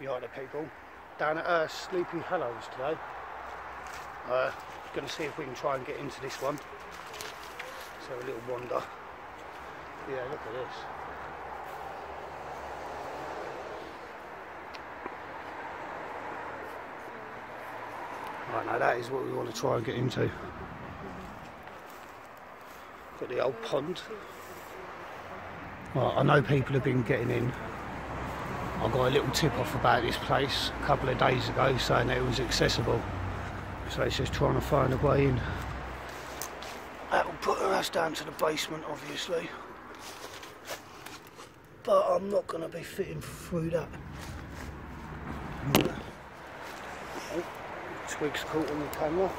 Yada people, down at Sleepy Hollows today. Going to see if we can try and get into this one. So a little wander. Yeah, look at this. Right, now that is what we want to try and get into. Got the old pond. Right, I know people have been getting in. I got a little tip off about this place a couple of days ago saying that it was accessible. So it's just trying to find a way in. That will put us down to the basement, obviously. But I'm not going to be fitting through that. Oh, twigs caught on the camera.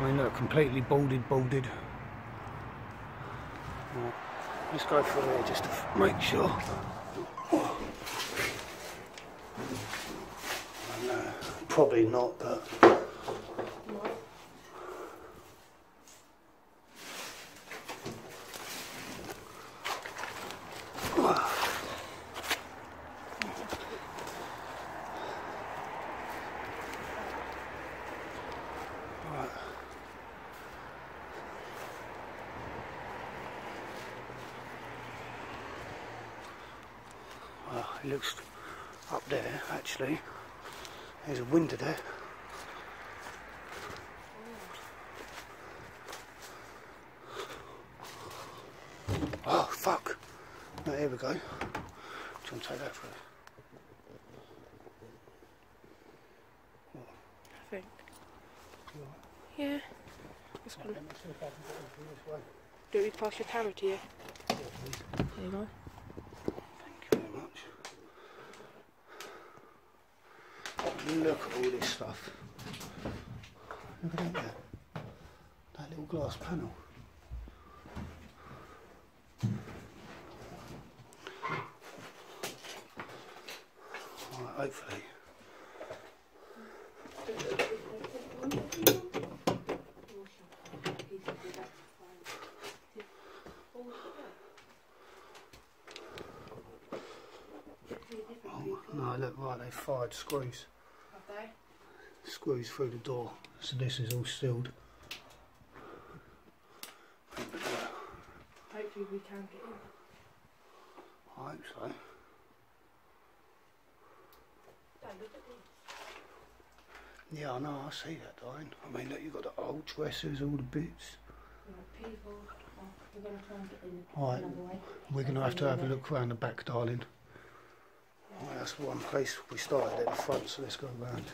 I mean, look, completely boarded. Right. Let's go through there just to make sure. And, probably not, but. Right. It looks up there, actually. There's a window there. Oh, fuck. No, here we go. Do you want to take that first? What? I think. You all right? Yeah. This one. Let me see if I can get them from this way. Do we pass your camera to you? Yeah, please. There you go. Look at all this stuff. Look at that there. That little glass panel. Right, hopefully. Oh, no, look, right, they fired screws. Screws through the door, so this is all sealed. Hopefully we can get in. I hope so. Don't look at this. Yeah, I know, I see that, Diane. I mean, look, you've got the old dressers, all the bits. People, we're going to try and get in another way. We're going to have to have a look around the back, darling. Right, that's one place we started at the front, so let's go around.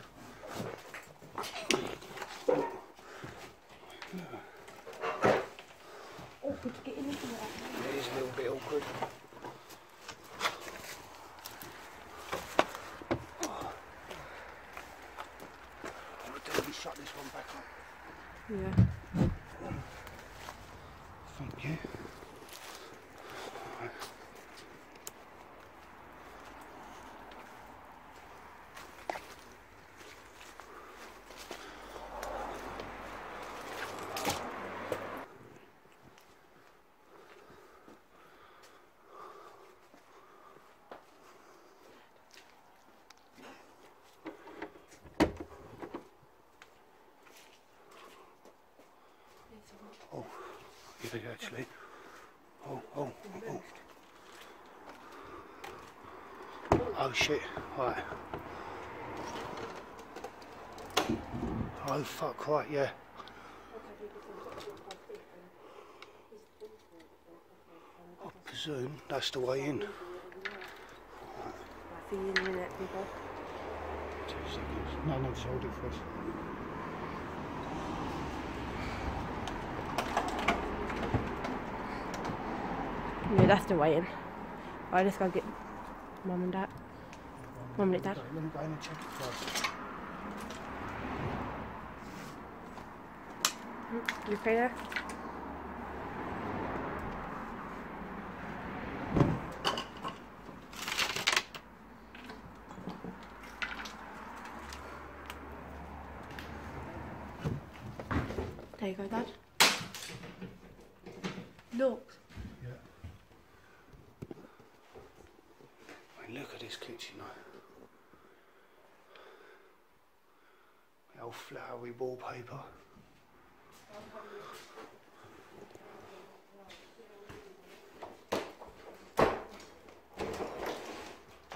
Awkward to get in, isn't it? It is a little bit awkward. Let me shut this one back up. Yeah. Thank you. Right. Actually. Oh shit, right. Oh fuck, right, yeah. I presume that's the way in. Right. See you in a minute, people. 2 seconds. No, hold it for us. Yeah, that's the way in. Right, let's go get Mum and Dad. Mum and Dad. Let me go in and check it first. You okay there? There you go, Dad. Look. this kitchen though. The old flowery wallpaper.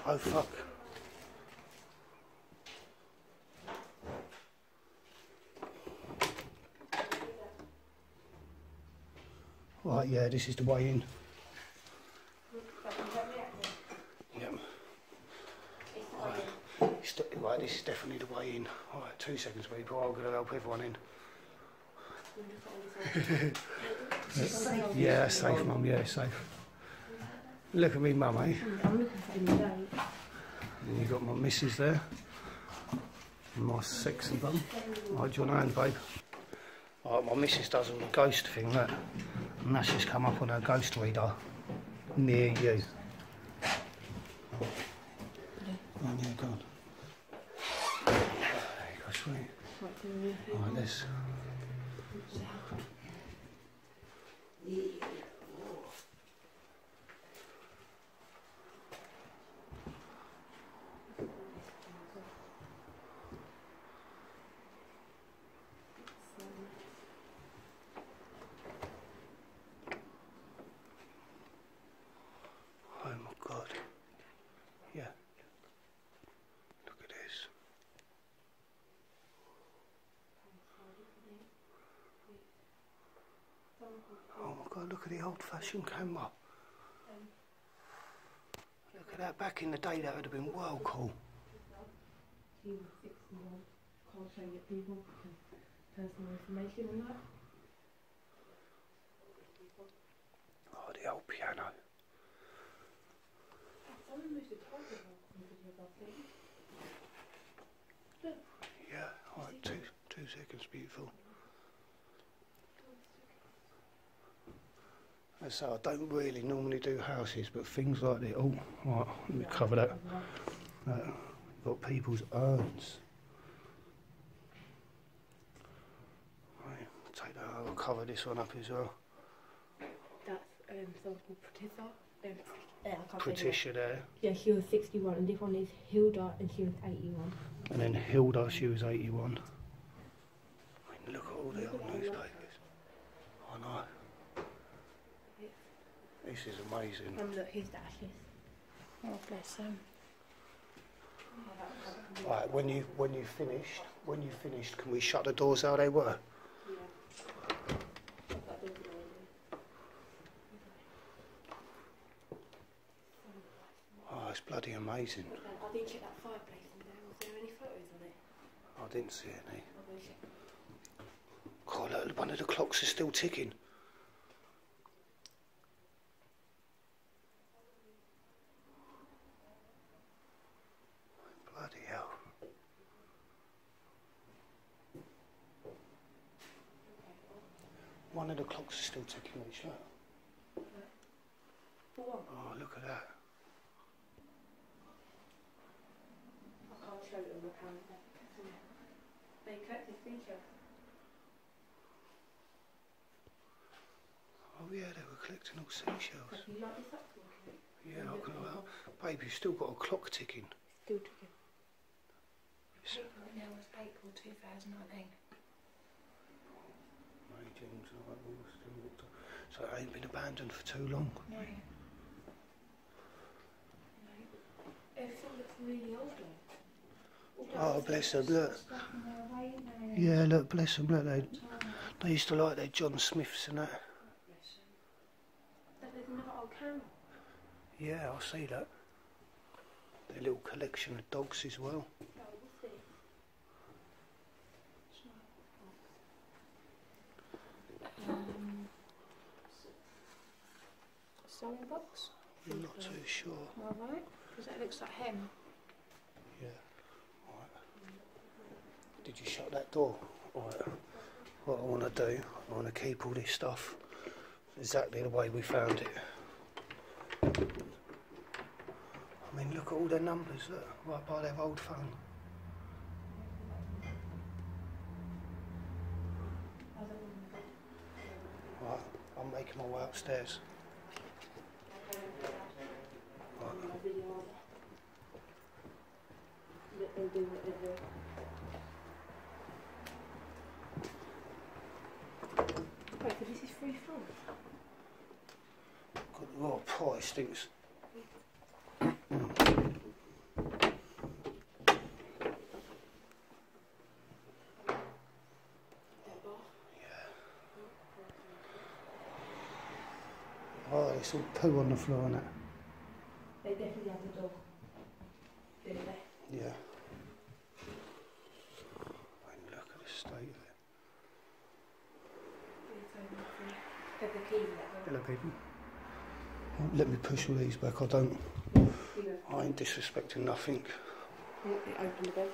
Oh fuck. Right, yeah, this is the way in. Yep. Right, this is definitely the way in. Alright, 2 seconds, people. I'm going to help everyone in. Yeah, safe, mum. Yeah, safe. Look at me, mum, eh? I'm looking for him today. And you've got my missus there. And my sexy bum. Right, do you want a hand, babe? Right, my missus does a ghost thing, look. And that's just come up on her ghost reader near you. Oh, yeah, go on. There you go, sweet. Right, this. Oh my God, look at the old-fashioned camera. Look at that, back in the day that would have been well cool. Oh, the old piano. Yeah, alright, two seconds, beautiful. So I don't really normally do houses, but things like that. Oh, right, let me cover that. Got people's urns. Right, take that out. I'll cover this one up as well. That's Patricia there. Yeah, she was 61, and this one is Hilda, and she was 81. And then Hilda, she was 81. I mean, look at all the old newspapers. I know. This is amazing. Look, here's the ashes. Oh, bless him. Right, when you finished, can we shut the doors how they were? Yeah. Oh, it's bloody amazing. I didn't check that fireplace in there. Was there any photos on it? I didn't see any. Oh, look, one of the clocks is still ticking. One of the clocks is still ticking each other. Oh, look at that. I can't show them the calendar. They cut this feature. Oh yeah, they were collecting all seashells. You like this up? Yeah, I can. Well, babe, you've still got a clock ticking. It's still ticking. Now it's April 2019. So it ain't been abandoned for too long. No. No. Everything looks really old. Oh, bless them, look. Yeah, look, bless them, look. They used to like their John Smiths and that. There's another old camel. Yeah, I see that. Their little collection of dogs as well. Sewing box? I'm not too sure. Alright, because that looks like him. Yeah, alright. Did you shut that door? Alright, what I want to do, I want to keep all this stuff exactly the way we found it. I mean, look at all their numbers, look, right by their old phone. Right, I'm making my way upstairs. do what they do. Wait, but this is free food. God, the raw pie stinks. It's all poo on the floor, isn't it? They definitely have the dog, didn't they? Yeah. And look at the state of it. Hello people. Let me push all these back, I ain't disrespecting nothing. Open the bed.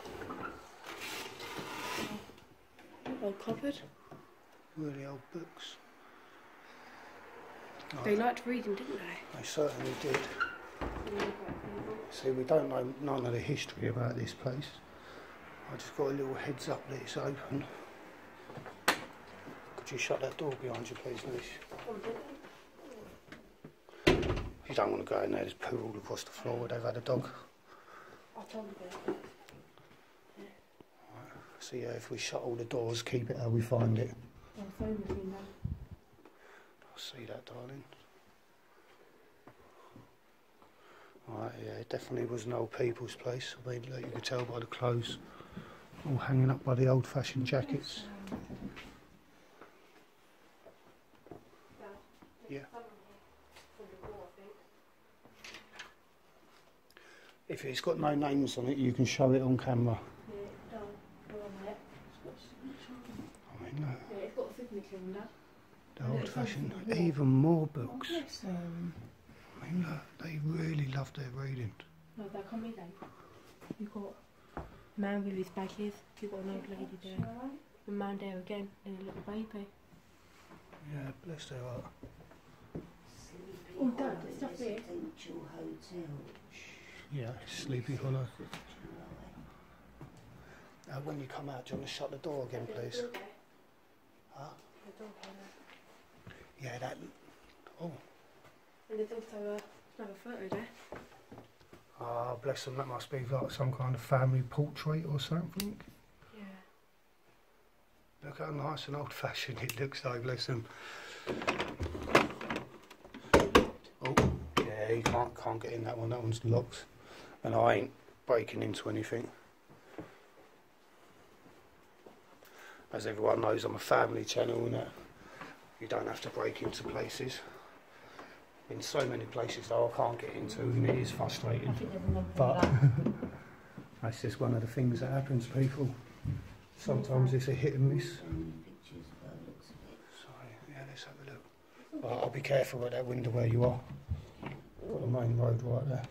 Old cupboard. Really old books. They liked reading, didn't they? They certainly did. See, we don't know none of the history about this place. I just got a little heads up that it's open. Could you shut that door behind you, please, Liz? You don't want to go in there, there's poo all across the floor where they've had a dog. I told you that. So yeah, if we shut all the doors, keep it how we find it. See that, darling? Right, yeah, it definitely was an old people's place. I mean, like you could tell by the clothes, all hanging up by the old-fashioned jackets. Yeah. If it's got no names on it, you can show it on camera. Yeah, I mean, no. Yeah, it's got a signature on that. The old fashioned, even more books. Oh, yes. I mean, look, they really love their reading. No, that can't be them. You've got a man with his baggies, you've got an old lady there, a man there again, and a little baby. Yeah, bless their heart. Oh, Dad, there's stuff there. Yeah, Sleepy Hollow. When you come out, do you want to shut the door again, please? Huh? The door panel. Yeah, that. Oh. And there's also another photo there. Ah, oh, bless them. That must be like some kind of family portrait or something. Yeah. Look how nice and old-fashioned it looks, though. Bless them. Oh, yeah. You can't get in that one. That one's locked, and I ain't breaking into anything. As everyone knows, I'm a family channel, and you don't have to break into places. In so many places, though, I can't get into, and it is frustrating. But that's just one of the things that happens, people. Sometimes it's a hit and miss. Sorry, yeah, let's have a look. Well, I'll be careful at that window where you are. Got the main road right there.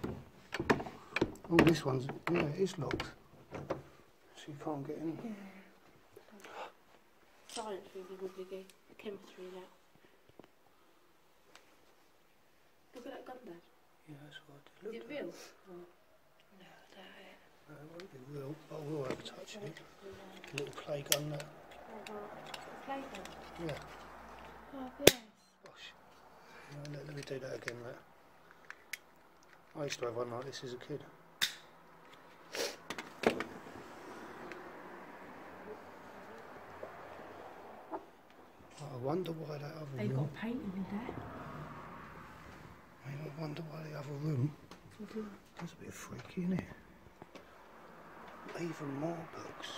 Oh, this one's, yeah, it is locked. So you can't get in. Yeah. Science was a good biggie. Chemistry now. Look at that gun there. Yeah, that's what I did. Is it real? No, that ain't. It won't be real, but I will have a touch it. A little play gun there. A play gun? Yeah. Oh, yes. Gosh. No, let me do that again, mate. I used to have one like this as a kid. I wonder why that other room... They've got painting in there. I mean, I wonder why the other room... That's a bit freaky, isn't it? Even more books.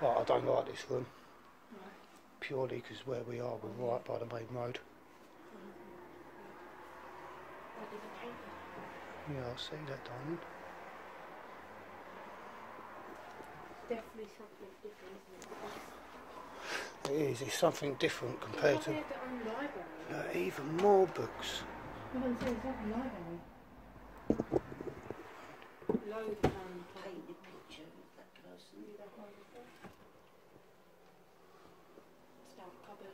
Right, I don't like this room. No. Purely because where we are, we're right by the main road. Yeah, I see that, darling. Definitely something different, isn't it? It is, it's something different compared to... even more books. No one's here, it's not a library. Loads of painted picture of that person. It's down the cupboard.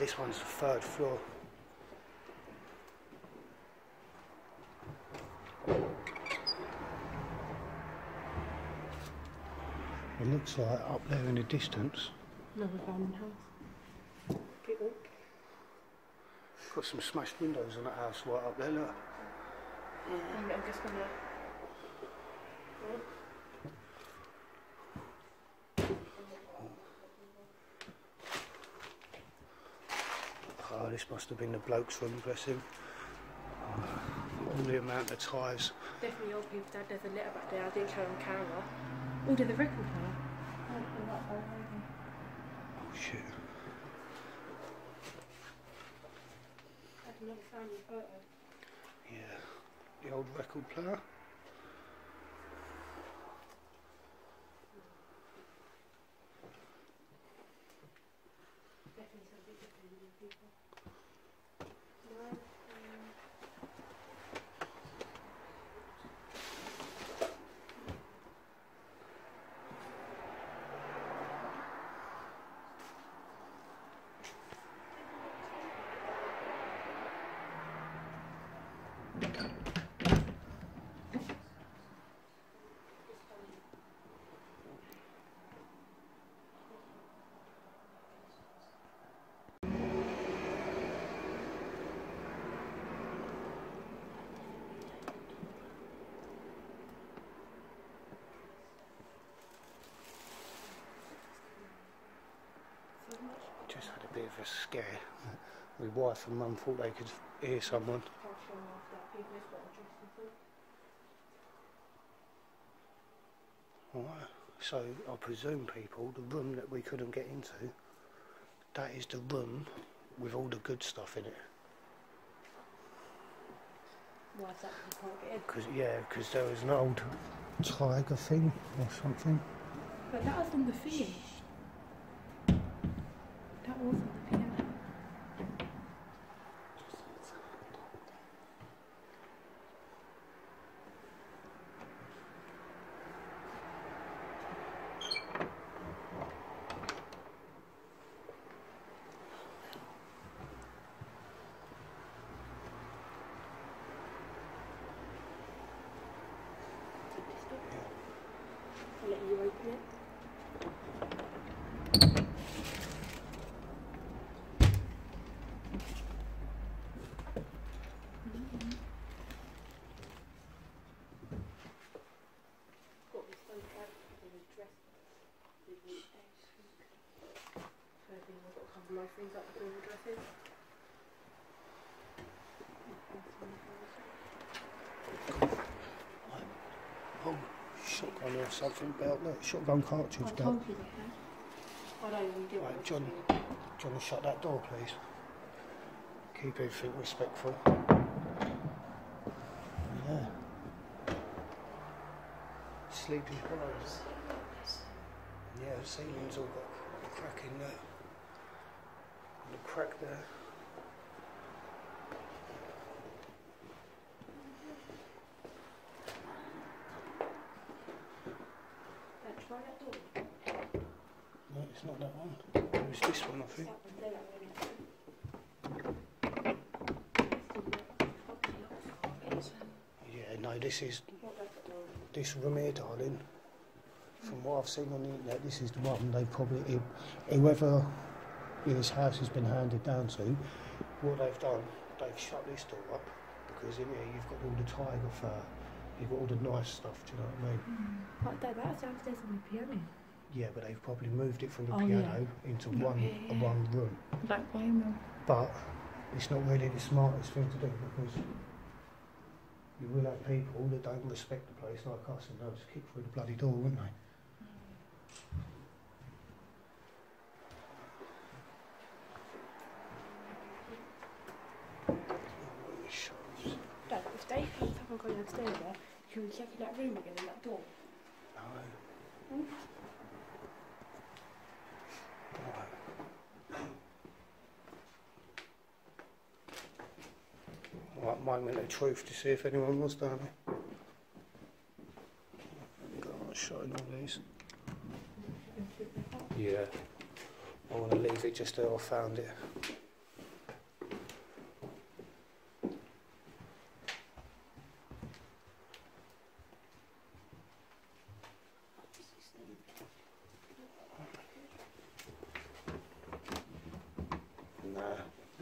This one's the third floor. looks like up there in the distance. Another abandoned house. People. Got some smashed windows on that house right up there, look. Yeah, I'm just gonna... Oh, this must have been the bloke's room, bless him. All the amount of ties. Definitely old people. Dad, there's a letter back there. I didn't show on camera. Oh, did the record player? Oh, shit. I did not find your photo. Yeah. The old record player. A scare. My wife and mum thought they could hear someone. All right. So I presume, people, the room that we couldn't get into, that is the room with all the good stuff in it. Why is that? Because there was an old tiger thing or something. But that wasn't the thing. That wasn't the thing. Shotgun or something belt, look, shotgun cartridge belt. I told you they had. I don't even do it. John, shut that door, please. Keep everything respectful. Yeah. Sleepy Hollows. Yeah, the ceiling's all got a crack in there. And a crack there. It's not that one. It was this one, I think. Yeah, no, this is... This room here, darling. From what I've seen on the internet, this is the one they probably... Whoever this house has been handed down to, what they've done, they've shut this door up. Because in here, you've got all the tiger fur. You've got all the nice stuff, do you know what I mean? But that's downstairs on the piano. Yeah, but they've probably moved it from the piano into one room. Like one. But it's not really the smartest thing to do because you will have people that don't respect the place like us and they'll just kick through the bloody door, wouldn't they? Dad, if they haven't gone downstairs there, can we check in that room again and that door? No. Hmm? Right, moment of truth to see if anyone was down there. God, showing all these. Yeah, I want to leave it just there. I found it.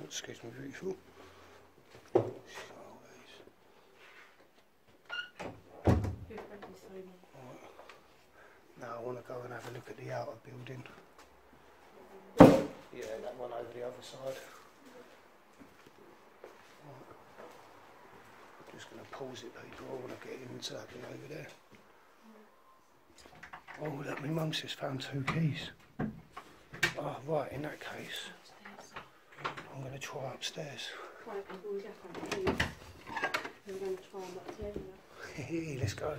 Excuse me, beautiful. Now I want to go and have a look at the outer building. Yeah, that one over the other side. Right. I'm just going to pause it, people. I want to get into that bit over there. Oh, look, my mum's just found 2 keys. Oh, right, in that case, I'm going to try upstairs. Right, we definitely leave. We're going to try and upstairs now. Hey, let's go.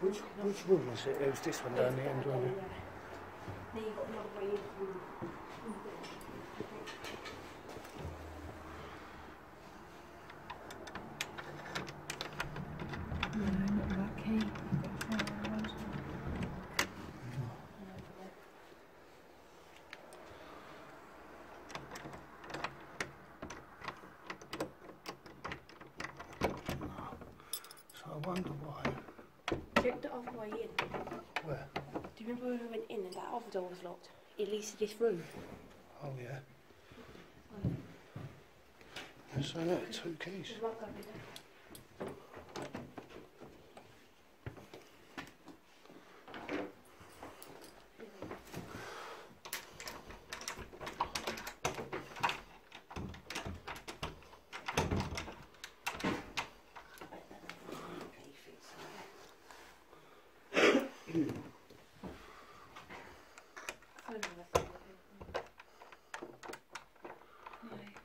Which room was it? It was this one down the end, wasn't it? Now you've got another way in. No, not that key. You've got a fire around. So I wonder why. Check the other way in. Where? Do you remember when we went in and that other door was locked? It leads to this room. Oh yeah. So that 2 keys.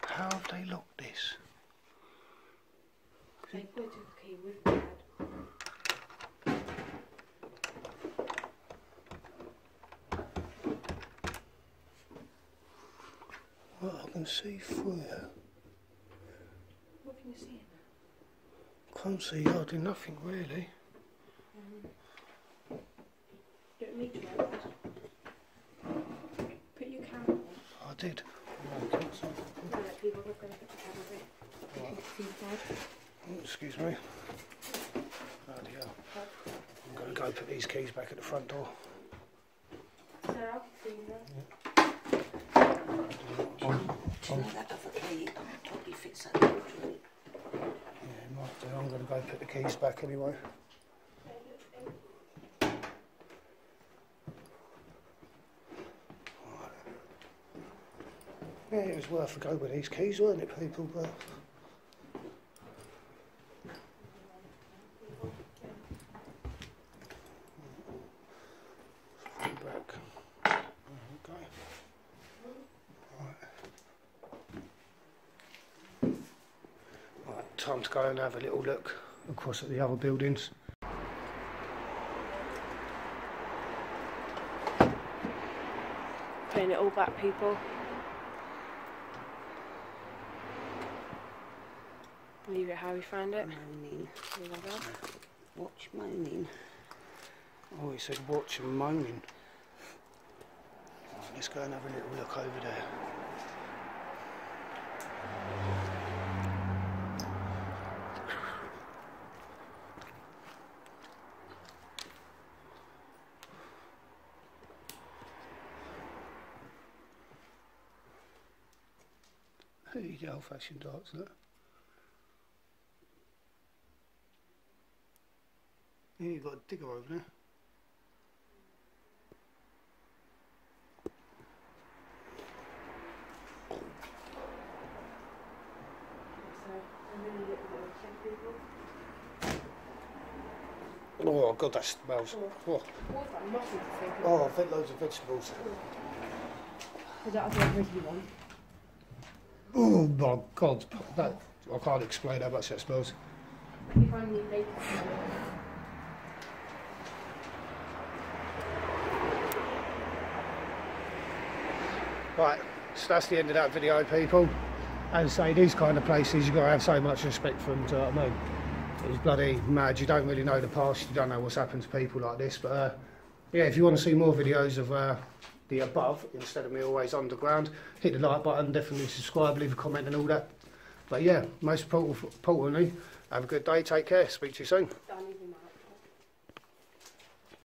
How have they locked this? They put the key with Dad. Well, I can see through here. What can you see in there? Can't see hardly nothing really. Don't need to know that. Put your camera on. I did. No, people are going to put the camera in. Right. You can see Dad. Oh, excuse me. Oh dear. I'm going to go put these keys back at the front door. Sarah, I can see them. Yeah. On. That other key probably fits that door, doesn't it? Yeah, it might do. I'm going to go put the keys back anyway. Yeah, it was worth a go with these keys, weren't it, people? But back. Okay. Right. Right, time to go and have a little look across at the other buildings. Putting it all back, people. Leave it how we found it. Moaning. Watch moaning. Oh, he said watch and moaning. Right, let's go and have a little look over there. Hey, the old-fashioned darts, look. Yeah, you've got a digger over there. Oh God, that smells. Oh, oh, I've had loads of vegetables. Is that a veggie one? Oh my God, that, I can't explain how much that smells. If only they could smell it. Right, so that's the end of that video, people. As I say, these kind of places, you've got to have so much respect for them, do you know what I mean? It's bloody mad, you don't really know the past, you don't know what's happened to people like this, but yeah, if you want to see more videos of the above instead of me always underground. Hit the like button, definitely subscribe, leave a comment and all that. But yeah, most importantly, have a good day, take care, speak to you soon.